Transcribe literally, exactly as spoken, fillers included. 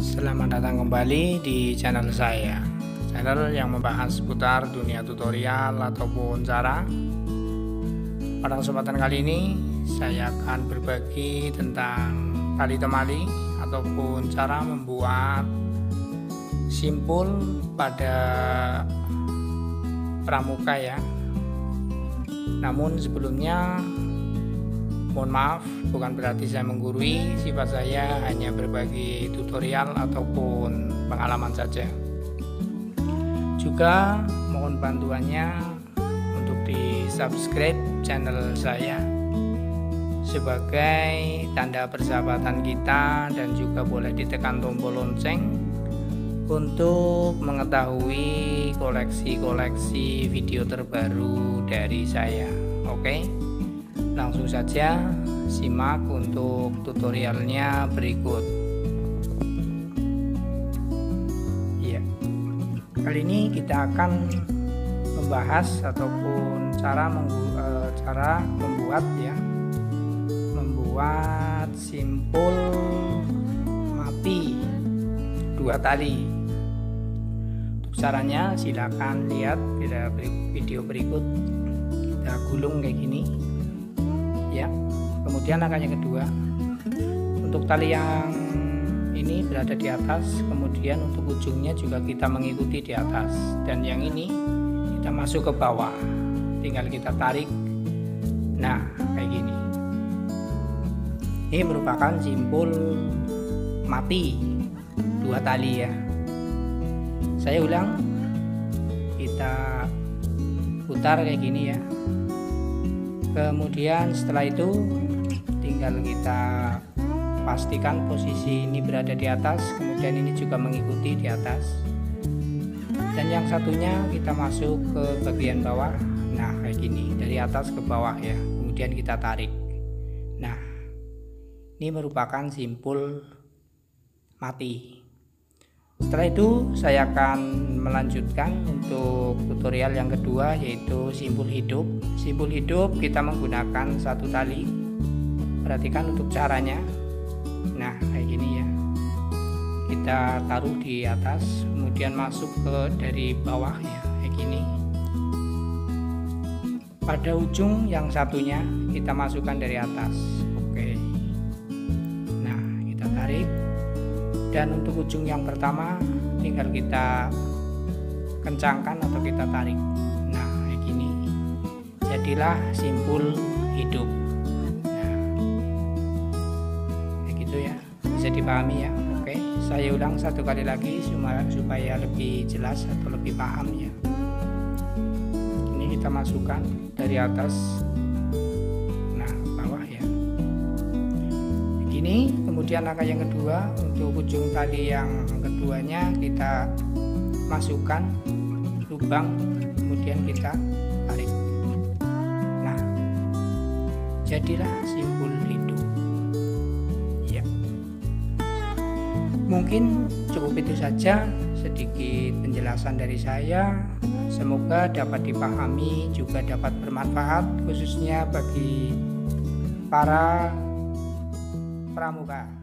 Selamat datang kembali di channel saya, channel yang membahas seputar dunia tutorial ataupun cara. Pada kesempatan kali ini saya akan berbagi tentang tali temali ataupun cara membuat simpul pada pramuka ya. Namun sebelumnya mohon maaf, bukan berarti saya menggurui, sifat saya hanya berbagi tutorial ataupun pengalaman saja. Juga mohon bantuannya untuk di subscribe channel saya sebagai tanda persahabatan kita, dan juga boleh ditekan tombol lonceng untuk mengetahui koleksi-koleksi video terbaru dari saya. Oke? Langsung saja simak untuk tutorialnya berikut ya. Kali ini kita akan membahas ataupun cara membu cara membuat ya membuat simpul mapi dua tali. Untuk caranya silakan lihat pada video berikut. Kita gulung kayak gini ya. Kemudian langkah yang kedua, untuk tali yang ini berada di atas, kemudian untuk ujungnya juga kita mengikuti di atas, dan yang ini kita masuk ke bawah, tinggal kita tarik. Nah kayak gini, ini merupakan simpul mapi dua tali ya. Saya ulang, kita putar kayak gini ya. Kemudian setelah itu tinggal kita pastikan posisi ini berada di atas, kemudian ini juga mengikuti di atas, dan yang satunya kita masuk ke bagian bawah. Nah kayak gini, dari atas ke bawah ya, kemudian kita tarik. Nah ini merupakan simpul mati. Setelah itu saya akan melanjutkan untuk tutorial yang kedua, yaitu simpul hidup. Simpul hidup kita menggunakan satu tali. Perhatikan untuk caranya. Nah kayak gini ya, kita taruh di atas, kemudian masuk ke dari bawah ya, kayak gini. Pada ujung yang satunya kita masukkan dari atas. Oke, nah kita tarik. Dan untuk ujung yang pertama tinggal kita kencangkan atau kita tarik. Nah kayak gini, jadilah simpul hidup. Nah kayak gitu ya, bisa dipahami ya. Oke, saya ulang satu kali lagi supaya lebih jelas atau lebih paham ya. Ini kita masukkan dari atas, nah bawah ya, begini. Kemudian langkah yang kedua, untuk ujung tali yang keduanya kita masukkan lubang, kemudian kita tarik. Nah jadilah simpul hidup ya. Mungkin cukup itu saja sedikit penjelasan dari saya, semoga dapat dipahami, juga dapat bermanfaat khususnya bagi para pramuka.